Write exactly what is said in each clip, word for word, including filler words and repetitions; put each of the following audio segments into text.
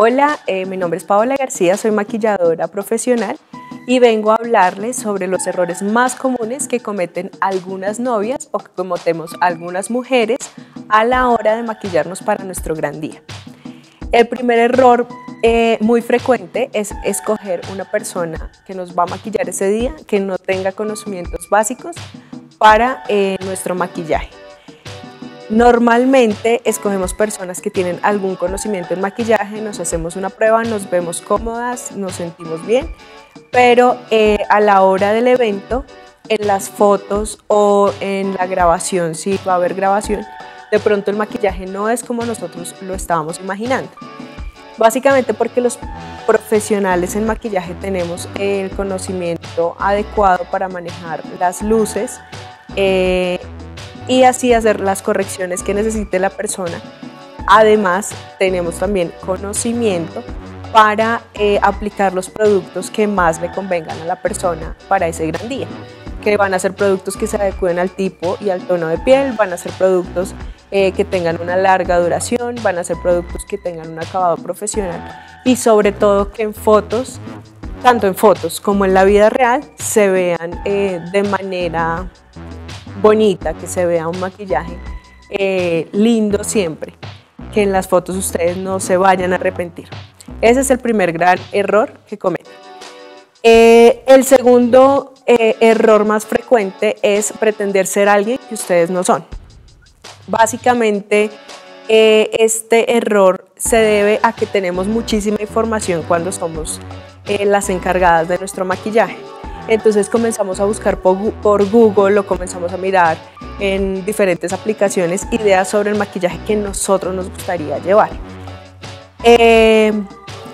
Hola, eh, mi nombre es Paola García, soy maquilladora profesional y vengo a hablarles sobre los errores más comunes que cometen algunas novias o que cometemos algunas mujeres a la hora de maquillarnos para nuestro gran día. El primer error eh, muy frecuente es escoger una persona que nos va a maquillar ese día que no tenga conocimientos básicos para eh, nuestro maquillaje. Normalmente escogemos personas que tienen algún conocimiento en maquillaje, nos hacemos una prueba, nos vemos cómodas, nos sentimos bien, pero eh, a la hora del evento, en las fotos o en la grabación, si va a haber grabación, de pronto el maquillaje no es como nosotros lo estábamos imaginando. Básicamente porque los profesionales en maquillaje tenemos el conocimiento adecuado para manejar las luces, eh, y así hacer las correcciones que necesite la persona. Además, tenemos también conocimiento para eh, aplicar los productos que más le convengan a la persona para ese gran día, que van a ser productos que se adecúen al tipo y al tono de piel, van a ser productos eh, que tengan una larga duración, van a ser productos que tengan un acabado profesional y sobre todo que en fotos, tanto en fotos como en la vida real, se vean eh, de manera bonita, que se vea un maquillaje eh, lindo siempre, que en las fotos ustedes no se vayan a arrepentir. Ese es el primer gran error que cometen. Eh, el segundo eh, error más frecuente es pretender ser alguien que ustedes no son. Básicamente eh, este error se debe a que tenemos muchísima información cuando somos eh, las encargadas de nuestro maquillaje. Entonces comenzamos a buscar por Google o comenzamos a mirar en diferentes aplicaciones ideas sobre el maquillaje que nosotros nos gustaría llevar. Eh,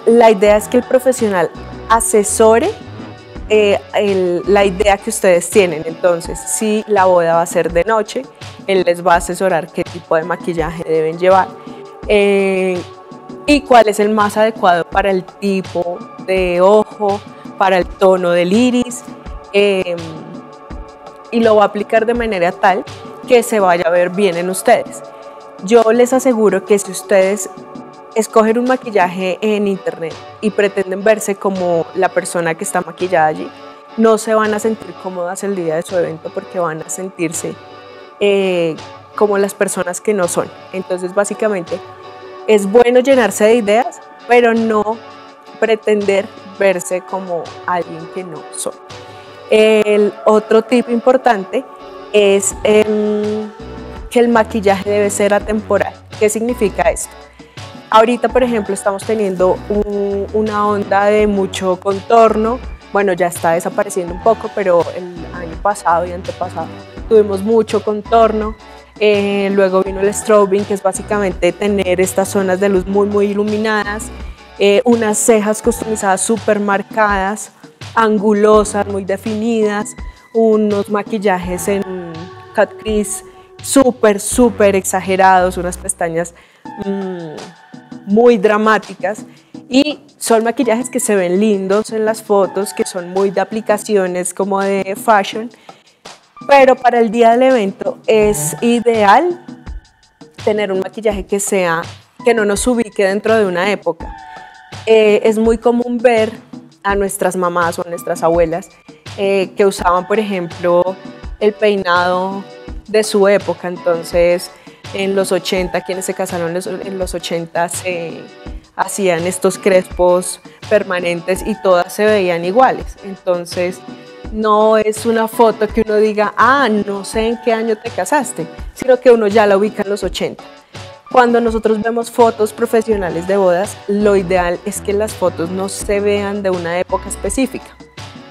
la idea es que el profesional asesore eh, el, la idea que ustedes tienen. Entonces, si la boda va a ser de noche, él les va a asesorar qué tipo de maquillaje deben llevar eh, y cuál es el más adecuado para el tipo de ojo, para el tono del iris, eh, y lo va a aplicar de manera tal que se vaya a ver bien en ustedes. Yo les aseguro que si ustedes escogen un maquillaje en internet y pretenden verse como la persona que está maquillada allí, no se van a sentir cómodas el día de su evento porque van a sentirse eh, como las personas que no son. Entonces básicamente es bueno llenarse de ideas, pero no pretender verse como alguien que no soy. El otro tip importante es eh, que el maquillaje debe ser atemporal. ¿Qué significa esto? Ahorita, por ejemplo, estamos teniendo un, una onda de mucho contorno. Bueno, ya está desapareciendo un poco, pero el año pasado y antepasado tuvimos mucho contorno. Eh, luego vino el strobing, que es básicamente tener estas zonas de luz muy, muy iluminadas. Eh, unas cejas customizadas súper marcadas, angulosas, muy definidas, unos maquillajes en cut crease súper, súper exagerados, unas pestañas mmm, muy dramáticas, y son maquillajes que se ven lindos en las fotos, que son muy de aplicaciones como de fashion, pero para el día del evento es ideal tener un maquillaje que sea, que no nos ubique dentro de una época. Eh, es muy común ver a nuestras mamás o a nuestras abuelas eh, que usaban, por ejemplo, el peinado de su época. Entonces, en los ochenta, quienes se casaron en los ochenta se eh, hacían estos crespos permanentes y todas se veían iguales. Entonces, no es una foto que uno diga, ah, no sé en qué año te casaste, sino que uno ya la ubica en los ochenta. Cuando nosotros vemos fotos profesionales de bodas, lo ideal es que las fotos no se vean de una época específica.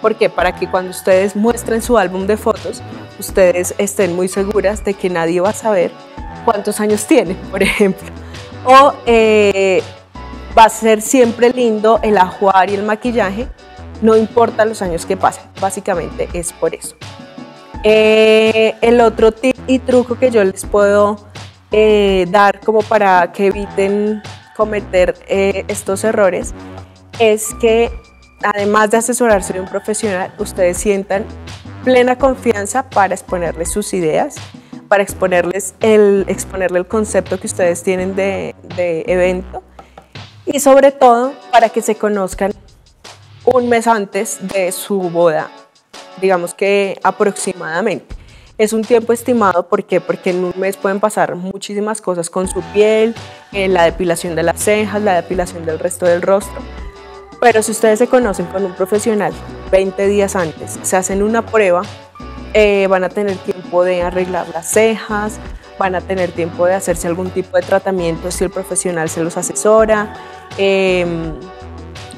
¿Por qué? Para que cuando ustedes muestren su álbum de fotos, ustedes estén muy seguras de que nadie va a saber cuántos años tienen, por ejemplo. O eh, va a ser siempre lindo el ajuar y el maquillaje, no importa los años que pasen. Básicamente es por eso. Eh, el otro tip y truco que yo les puedo Eh, dar como para que eviten cometer eh, estos errores es que, además de asesorarse de un profesional, ustedes sientan plena confianza para exponerles sus ideas, para exponerles el, exponerle el concepto que ustedes tienen de, de evento, y sobre todo para que se conozcan un mes antes de su boda, digamos que aproximadamente. Es un tiempo estimado, ¿por qué? Porque en un mes pueden pasar muchísimas cosas con su piel, eh, la depilación de las cejas, la depilación del resto del rostro. Pero si ustedes se conocen con un profesional veinte días antes, se hacen una prueba, eh, van a tener tiempo de arreglar las cejas, van a tener tiempo de hacerse algún tipo de tratamiento si el profesional se los asesora, eh,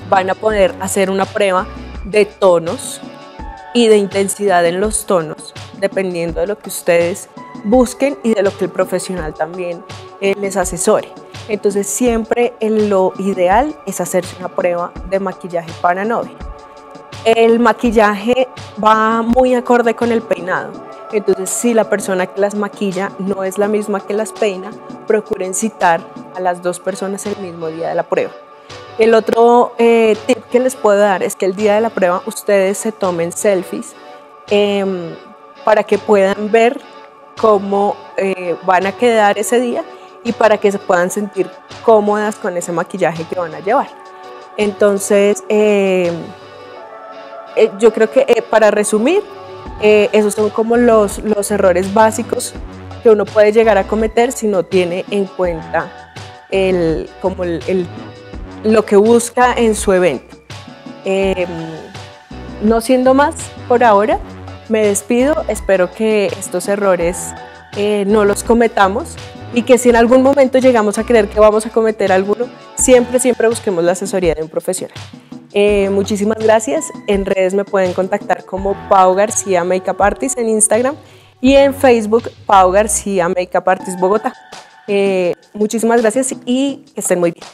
van a poder hacer una prueba de tonos y de intensidad en los tonos, dependiendo de lo que ustedes busquen y de lo que el profesional también eh, les asesore. Entonces siempre en lo ideal es hacerse una prueba de maquillaje para novia. El maquillaje va muy acorde con el peinado, entonces si la persona que las maquilla no es la misma que las peina, procuren citar a las dos personas el mismo día de la prueba. El otro eh, tip que les puedo dar es que el día de la prueba ustedes se tomen selfies, eh, para que puedan ver cómo eh, van a quedar ese día y para que se puedan sentir cómodas con ese maquillaje que van a llevar. Entonces, eh, eh, yo creo que eh, para resumir, eh, esos son como los, los errores básicos que uno puede llegar a cometer si no tiene en cuenta el, como el, el, lo que busca en su evento. Eh, no siendo más por ahora, me despido, espero que estos errores eh, no los cometamos y que si en algún momento llegamos a creer que vamos a cometer alguno, siempre, siempre busquemos la asesoría de un profesional. Eh, muchísimas gracias, en redes me pueden contactar como Pau García Makeup Artist en Instagram y en Facebook Pau García Makeup Artist Bogotá. Eh, muchísimas gracias y que estén muy bien.